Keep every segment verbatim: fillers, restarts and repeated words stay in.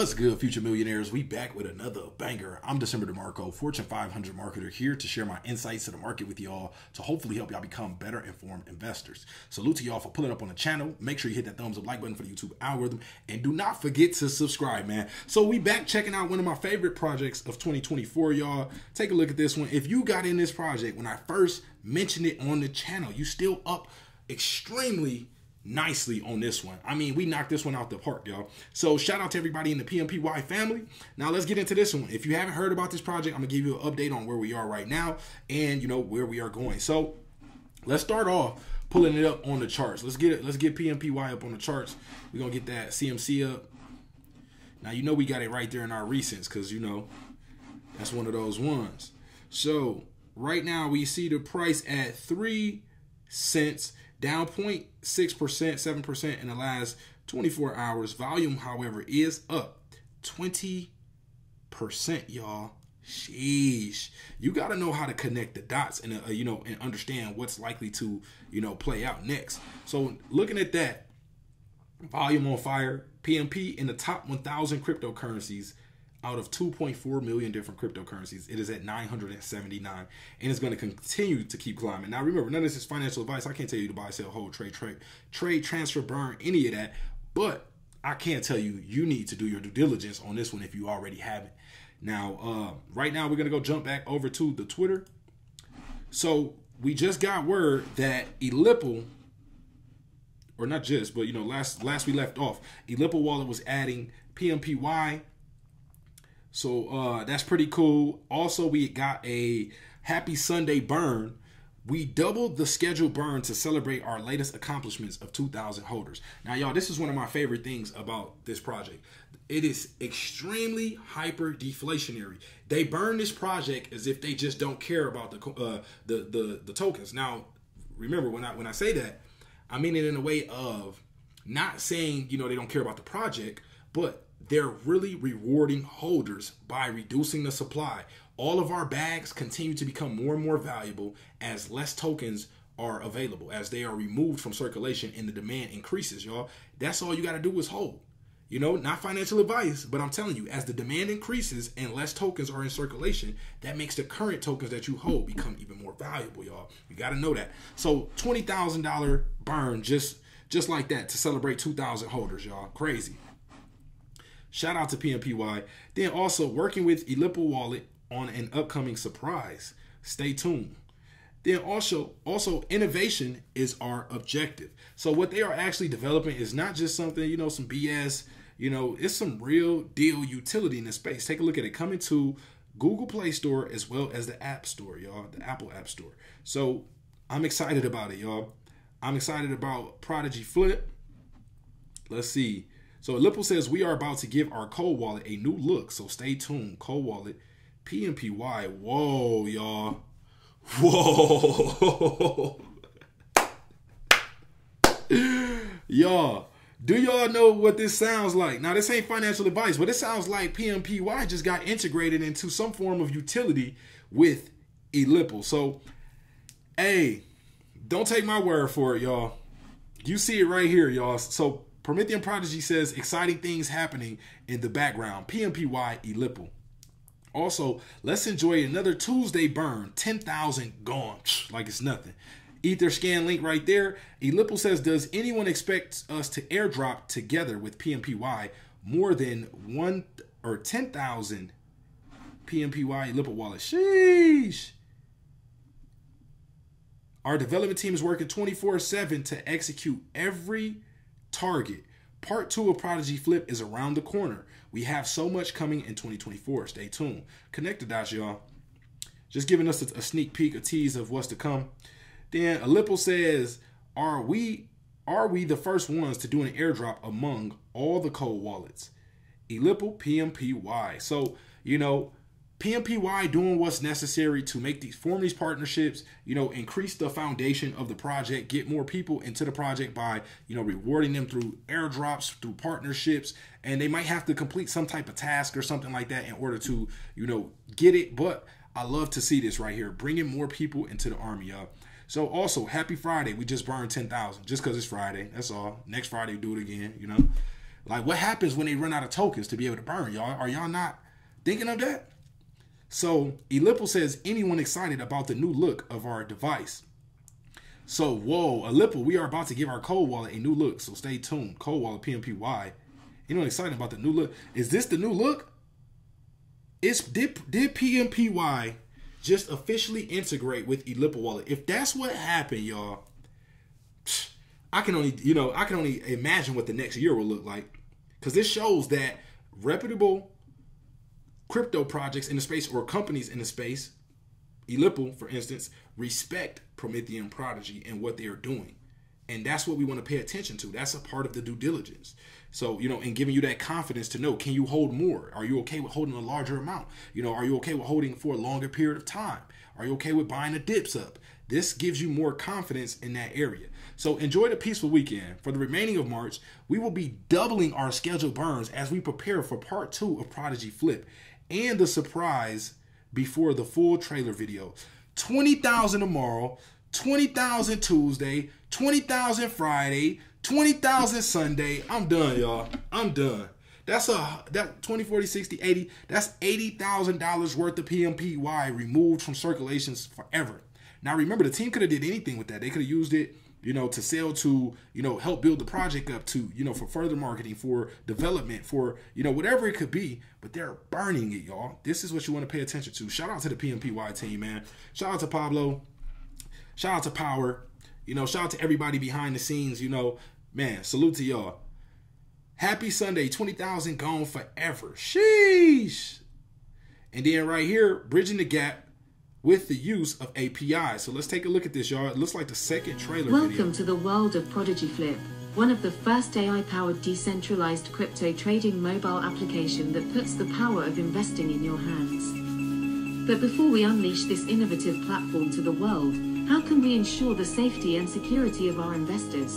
What's good, future millionaires? We back with another banger. I'm December DeMarco, Fortune five hundred marketer, here to share my insights to the market with y'all to hopefully help y'all become better informed investors. Salute to y'all for pulling up on the channel. Make sure you hit that thumbs up like button for the YouTube algorithm, and do not forget to subscribe, man. So we back checking out one of my favorite projects of twenty twenty-four, y'all. Take a look at this one. If you got in this project when I first mentioned it on the channel, you still up extremely nicely on this one. I mean, we knocked this one out the park, y'all. So shout out to everybody in the P M P Y family. Now let's get into this one. If you haven't heard about this project, I'm gonna give you an update on where we are right now and you know where we are going. So let's start off pulling it up on the charts. Let's get it. Let's get P M P Y up on the charts. We're gonna get that C M C up. Now you know we got it right there in our recents because you know that's one of those ones. So right now we see the price at three cents. Down zero point six percent, seven percent in the last twenty-four hours. Volume, however, is up twenty percent, y'all. Sheesh. You got to know how to connect the dots and, uh, you know, and understand what's likely to, you know, play out next. So looking at that, volume on fire, P M P in the top one thousand cryptocurrencies out of two point four million different cryptocurrencies. It is at nine hundred seventy-nine, and it's going to continue to keep climbing. Now, remember, none of this is financial advice. I can't tell you to buy, sell, hold, trade, trade, trade, transfer, burn, any of that. But I can tell you, you need to do your due diligence on this one if you already haven't. Now, uh, right now, we're going to go jump back over to the Twitter. So we just got word that Ellipal, or not just, but, you know, last, last we left off, Ellipal Wallet was adding P M P Y. So uh, that's pretty cool. Also, we got a Happy Sunday burn. We doubled the scheduled burn to celebrate our latest accomplishments of two thousand holders. Now, y'all, this is one of my favorite things about this project. It is extremely hyper deflationary. They burn this project as if they just don't care about the uh, the, the the tokens. Now, remember when I when I say that, I mean it in a way of not saying you know they don't care about the project, but they're really rewarding holders by reducing the supply. All of our bags continue to become more and more valuable as less tokens are available, as they are removed from circulation and the demand increases, y'all. That's all you got to do is hold. You know, not financial advice, but I'm telling you, as the demand increases and less tokens are in circulation, that makes the current tokens that you hold become even more valuable, y'all. You got to know that. So twenty thousand dollar burn just, just like that to celebrate two thousand holders, y'all. Crazy. Shout out to P M P Y. Then also working with Ellipal Wallet on an upcoming surprise. Stay tuned. Then also, also innovation is our objective. So what they are actually developing is not just something, you know, some B S, you know, it's some real deal utility in the space. Take a look at it. Coming to Google Play Store as well as the App Store, y'all, the Apple App Store. So I'm excited about it, y'all. I'm excited about Prodigy Flip. Let's see. So Ellipal says, we are about to give our cold wallet a new look, so stay tuned. Cold wallet, P M P Y, whoa, y'all. Whoa. Y'all, do y'all know what this sounds like? Now, this ain't financial advice, but it sounds like P M P Y just got integrated into some form of utility with Ellipal. So, hey, don't take my word for it, y'all. You see it right here, y'all. So, Prometheum Prodigy says exciting things happening in the background. P M P Y Ellipal. Also, let's enjoy another Tuesday burn. ten thousand gone like it's nothing. Ether scan link right there. Ellipal says, does anyone expect us to airdrop together with P M P Y more than one or ten thousand P M P Y Ellipal wallet? Sheesh. Our development team is working twenty-four seven to execute every target. Part two of Prodigy Flip is around the corner. We have so much coming in twenty twenty-four. Stay tuned. Connect the dots, y'all. Just giving us a, a sneak peek, a tease of what's to come. Then Ellipal says, are we are we the first ones to do an airdrop among all the cold wallets? Ellipal P M P Y. So, you know, P M P Y doing what's necessary to make these, form these partnerships, you know, increase the foundation of the project, get more people into the project by, you know, rewarding them through airdrops, through partnerships, and they might have to complete some type of task or something like that in order to, you know, get it. But I love to see this right here, bringing more people into the army, y'all. So also, happy Friday. We just burned ten thousand just because it's Friday. That's all. Next Friday, do it again, you know. Like, what happens when they run out of tokens to be able to burn, y'all? Are y'all not thinking of that? So Ellipal says, anyone excited about the new look of our device? So, whoa, Ellipal, we are about to give our cold wallet a new look, so stay tuned. Cold wallet, P M P Y. Anyone excited about the new look? Is this the new look? It's, did, did P M P Y just officially integrate with Ellipal Wallet? If that's what happened, y'all, I can only, you know, I can only imagine what the next year will look like. Because this shows that reputable crypto projects in the space, or companies in the space, Ellipal, for instance, respect Prometheum Prodigy and what they are doing. And that's what we want to pay attention to. That's a part of the due diligence. So, you know, and giving you that confidence to know, can you hold more? Are you okay with holding a larger amount? You know, are you okay with holding for a longer period of time? Are you okay with buying the dips up? This gives you more confidence in that area. So enjoy the peaceful weekend. For the remaining of March, we will be doubling our scheduled burns as we prepare for part two of Prodigy Flip and the surprise before the full trailer video. twenty thousand tomorrow, twenty thousand Tuesday, twenty thousand Friday, twenty thousand Sunday. I'm done, y'all. I'm done. That's a that twenty, forty, sixty, eighty. That's eighty thousand dollars worth of P M P Y removed from circulations forever. Now, remember, the team could have did anything with that. They could have used it, you know, to sell to, you know, help build the project up to, you know, for further marketing, for development, for, you know, whatever it could be. But they're burning it, y'all. This is what you want to pay attention to. Shout out to the P M P Y team, man. Shout out to Pablo. Shout out to Power. You know, shout out to everybody behind the scenes, you know. Man, salute to y'all. Happy Sunday, twenty thousand gone forever. Sheesh. And then right here, bridging the gap with the use of A P I. So let's take a look at this, y'all. It looks like the second trailer Welcome video. To the world of Prodigy Flip, one of the first A I-powered decentralized crypto trading mobile application that puts the power of investing in your hands. But before we unleash this innovative platform to the world, how can we ensure the safety and security of our investors?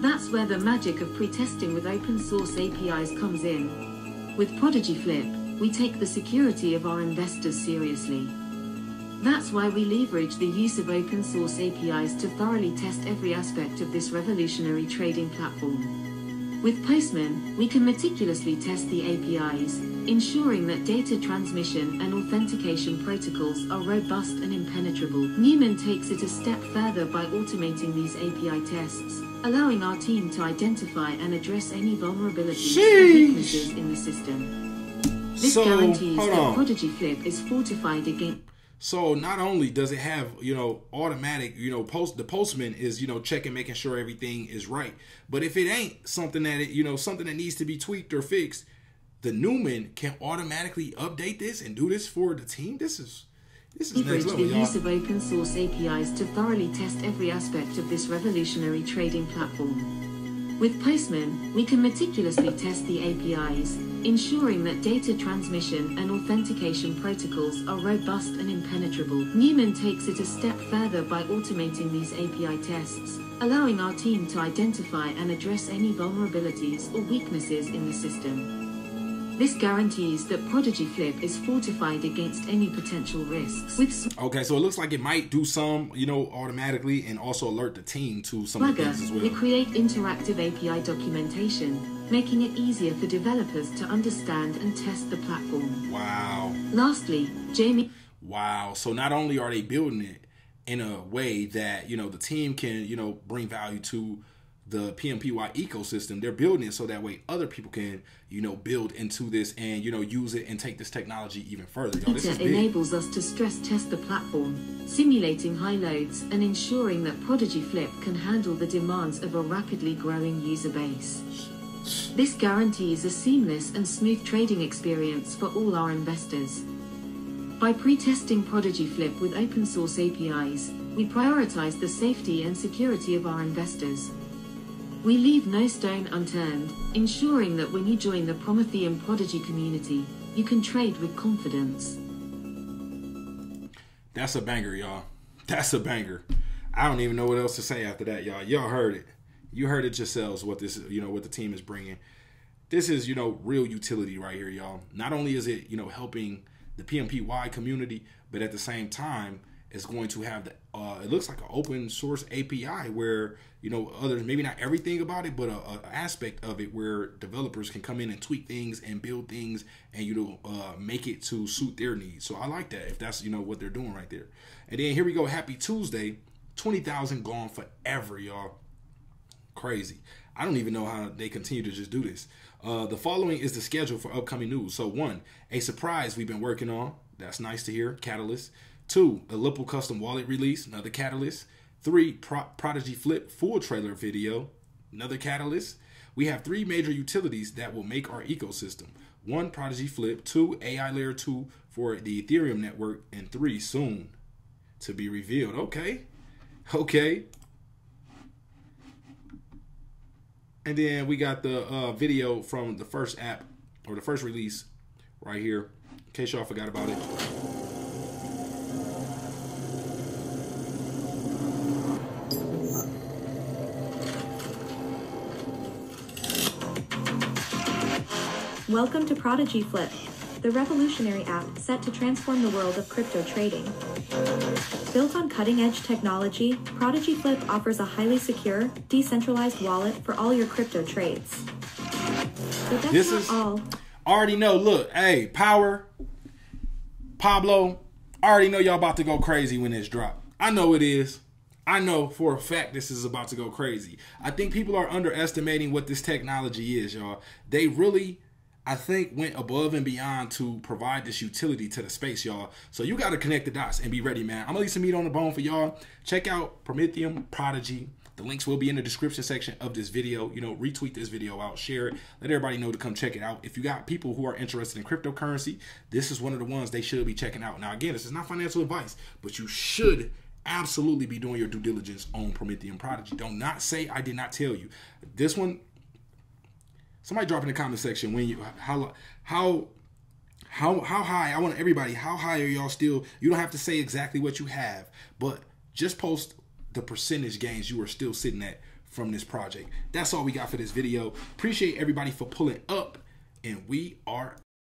That's where the magic of pre-testing with open source A P Is comes in. With Prodigy Flip, we take the security of our investors seriously. That's why we leverage the use of open source A P Is to thoroughly test every aspect of this revolutionary trading platform. With Postman, we can meticulously test the A P Is, ensuring that data transmission and authentication protocols are robust and impenetrable. Newman takes it a step further by automating these A P I tests, allowing our team to identify and address any vulnerabilities and weaknesses in the system. This so, guarantees that Prodigy Flip is fortified against. So not only does it have, you know, automatic, you know, post the postman is, you know, checking, making sure everything is right. But if it ain't something that, it, you know, something that needs to be tweaked or fixed, the Newman can automatically update this and do this for the team. This is, this is next level, y'all. The use of open source A P Is to thoroughly test every aspect of this revolutionary trading platform. With Postman, we can meticulously test the A P Is, ensuring that data transmission and authentication protocols are robust and impenetrable. Newman takes it a step further by automating these A P I tests, allowing our team to identify and address any vulnerabilities or weaknesses in the system. This guarantees that Prodigy Flip is fortified against any potential risks. With okay, so it looks like it might do some, you know, automatically, and also alert the team to some Swagger, of the things as well. We create interactive A P I documentation, making it easier for developers to understand and test the platform. Wow. Lastly, Jamie. Wow. So not only are they building it in a way that, you know, the team can, you know, bring value to the P M P Y ecosystem, they're building it so that way other people can, you know, build into this and, you know, use it and take this technology even further. Yo, this is big. Enables us to stress test the platform, simulating high loads and ensuring that Prodigy Flip can handle the demands of a rapidly growing user base. This guarantees a seamless and smooth trading experience for all our investors. By pre-testing Prodigy Flip with open source A P Is, we prioritize the safety and security of our investors. We leave no stone unturned, ensuring that when you join the Prometheum Prodigy community, you can trade with confidence. That's a banger, y'all. That's a banger. I don't even know what else to say after that, y'all. Y'all heard it. You heard it yourselves what this, you know, what the team is bringing. This is, you know, real utility right here, y'all. Not only is it, you know, helping the P M P Y community, but at the same time, is going to have the, uh, it looks like an open source A P I where, you know, others, maybe not everything about it, but a, a aspect of it where developers can come in and tweak things and build things and, you know, uh, make it to suit their needs. So I like that if that's, you know, what they're doing right there. And then here we go. Happy Tuesday. twenty thousand gone forever, y'all. Crazy. I don't even know how they continue to just do this. Uh, the following is the schedule for upcoming news. So one, a surprise we've been working on. That's nice to hear. Catalyst. Two, Ellipal Custom Wallet release. Another catalyst. Three, Pro Prodigy Flip full trailer video. Another catalyst. We have three major utilities that will make our ecosystem. One, Prodigy Flip. Two, A I Layer two for the Ethereum network. And three, soon to be revealed. Okay. Okay. And then we got the uh, video from the first app or the first release right here, in case y'all forgot about it. Welcome to Prodigy Flip, the revolutionary app set to transform the world of crypto trading. Built on cutting-edge technology, Prodigy Flip offers a highly secure, decentralized wallet for all your crypto trades. But that's this not is, all. I already know. Look, hey, Power, Pablo, I already know y'all about to go crazy when this drop. I know it is. I know for a fact this is about to go crazy. I think people are underestimating what this technology is, y'all. They really... I think went above and beyond to provide this utility to the space, y'all. So you got to connect the dots and be ready, man. I'm going to leave some meat on the bone for y'all. Check out Prometheum Prodigy. The links will be in the description section of this video. You know, retweet this video out, share it, let everybody know to come check it out. If you got people who are interested in cryptocurrency, this is one of the ones they should be checking out. Now, again, this is not financial advice, but you should absolutely be doing your due diligence on Prometheum Prodigy. Don't not say I did not tell you. This one, somebody drop in the comment section when you how how how how high. I want everybody. How high are y'all still? You don't have to say exactly what you have, but just post the percentage gains you are still sitting at from this project. That's all we got for this video. Appreciate everybody for pulling up, and we are